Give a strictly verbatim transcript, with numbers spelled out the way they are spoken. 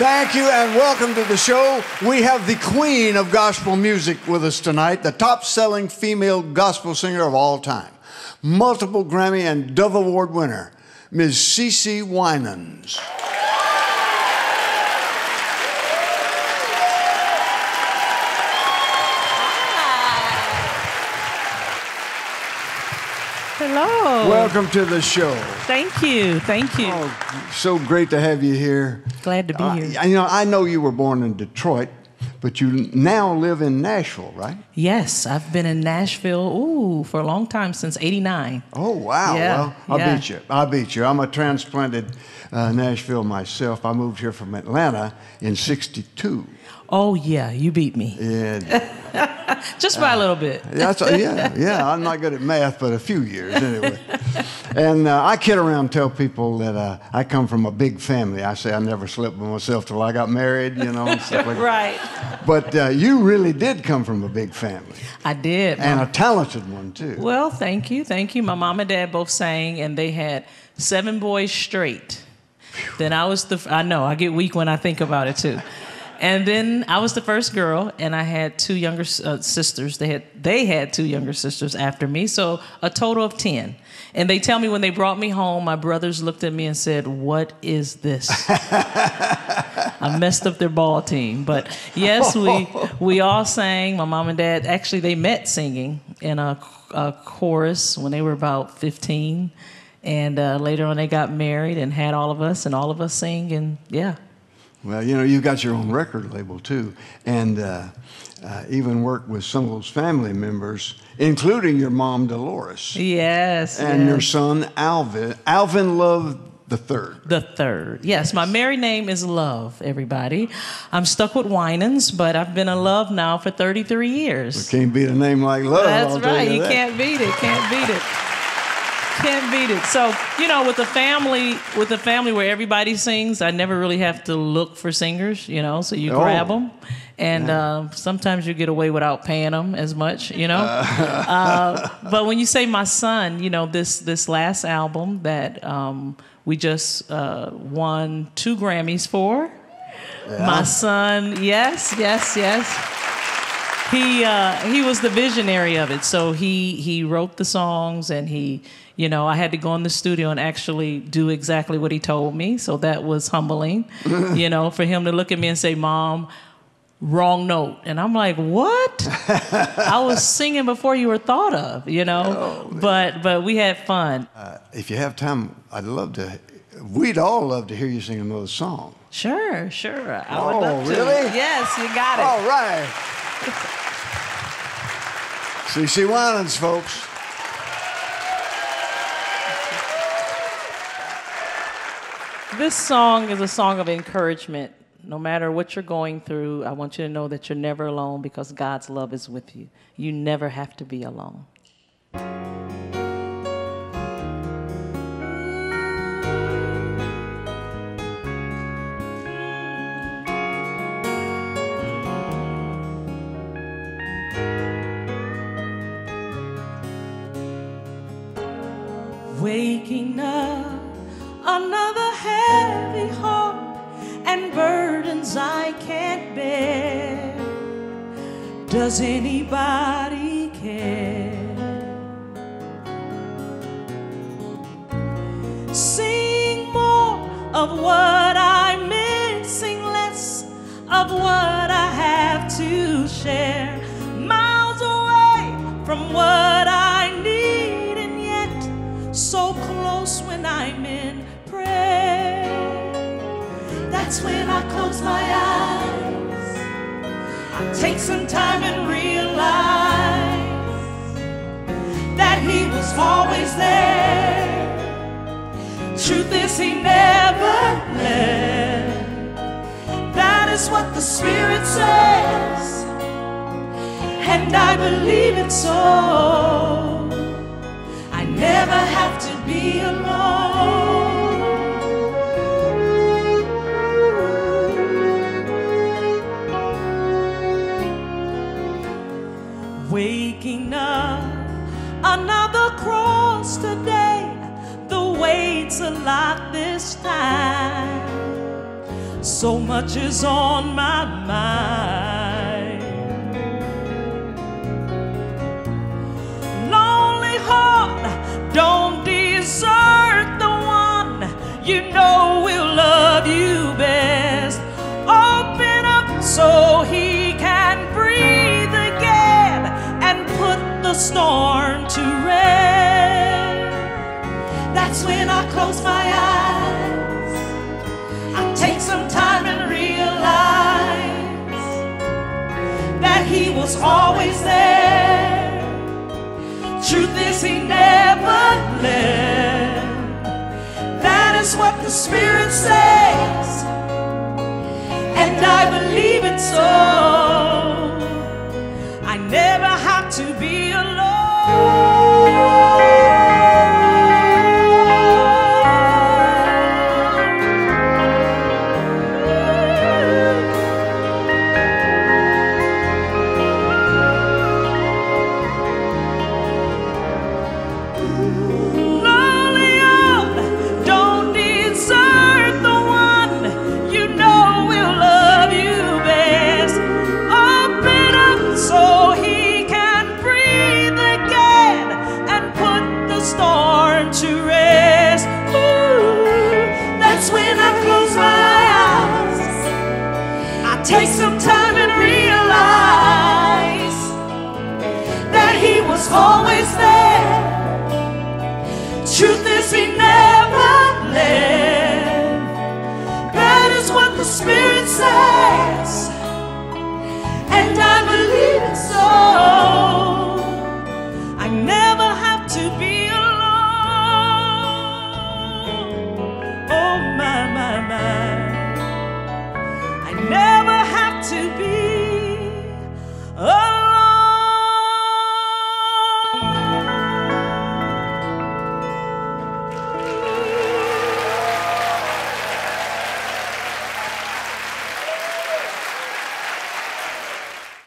Thank you and welcome to the show. We have the queen of gospel music with us tonight, the top-selling female gospel singer of all time, multiple Grammy and Dove Award winner, Miz CeCe Winans. Hello. Welcome to the show. Thank you. Thank you. Oh, so great to have you here. Glad to be uh, here. You know, I know you were born in Detroit, but you now live in Nashville, right? Yes, I've been in Nashville ooh for a long time, since eighty-nine. Oh wow! Yeah. Well, I yeah. beat you. I beat you. I'm a transplanted uh, Nashville myself. I moved here from Atlanta in sixty-two. Oh yeah, you beat me. Yeah. Just by uh, a little bit. That's, yeah, yeah. I'm not good at math, but a few years anyway. And uh, I kid around, tell people that uh, I come from a big family. I say I never slept with myself till I got married, you know, and stuff like right. that. But uh, you really did come from a big family. I did. And a talented one too. Well, thank you, thank you. My mom and dad both sang, and they had seven boys straight. Whew. Then I was the. I know I get weak when I think about it too. And then I was the first girl, and I had two younger uh, sisters. They had they had two younger sisters after me, so a total of ten. And they tell me when they brought me home, my brothers looked at me and said, "What is this?" I messed up their ball team, but yes, we we all sang. My mom and dad actually they met singing in a, a chorus when they were about fifteen, and uh, later on they got married and had all of us, and all of us sing, and yeah. Well, you know, you've got your own record label, too, and uh, uh, even worked with some of those family members, including your mom, Dolores. Yes. And yes. your son, Alvin, Alvin Love the third. The third. Yes, my married name is Love, everybody. I'm stuck with Winans, but I've been in love now for thirty-three years. Well, can't beat a name like Love. That's I'll right. You, you that. can't beat it. Can't beat it. Can't beat it. So, you know, with a family, with a family where everybody sings, I never really have to look for singers, you know, so you oh. grab them. And yeah. uh, sometimes you get away without paying them as much, you know. Uh. uh, but when you say my son, you know, this, this last album that um, we just uh, won two Grammys for, yeah. my son, yes, yes, yes. He uh, he was the visionary of it, so he he wrote the songs, and he, you know, I had to go in the studio and actually do exactly what he told me, so that was humbling, you know, for him to look at me and say, "Mom, wrong note," and I'm like, "What? I was singing before you were thought of," you know. Oh, but but we had fun. Uh, if you have time, I'd love to. We'd all love to hear you sing another song. Sure, sure. I oh, would love to. Really? Yes, you got it. All right. CeCe Winans, folks. This song is a song of encouragement. No matter what you're going through, I want you to know that you're never alone because God's love is with you. You never have to be alone. Waking up, another heavy heart and burdens I can't bear. Does anybody care? Seeing more of what I'm missing, less of what I have to share. Miles away from what I so close when I'm in prayer. That's when I close my eyes. I take some time and realize that He was always there. Truth is He never left. That is what the Spirit says, and I believe it so. Never have to be alone. Waking up, another cross today. The weights are locked this time. So much is on my mind. Lonely heart, don't desert the one you know will love you best. Open up so he can breathe again and put the storm to rest. That's when I close my eyes. I take some time and realize that he was always there. Truth is, he never left. That is what the Spirit says, and I believe it so. I never have to be alone. Take some time and realize that he was always there. Truth is, he never left. That is what the Spirit says, and I believe it so. I never have to be alone. Oh my, my, my, I never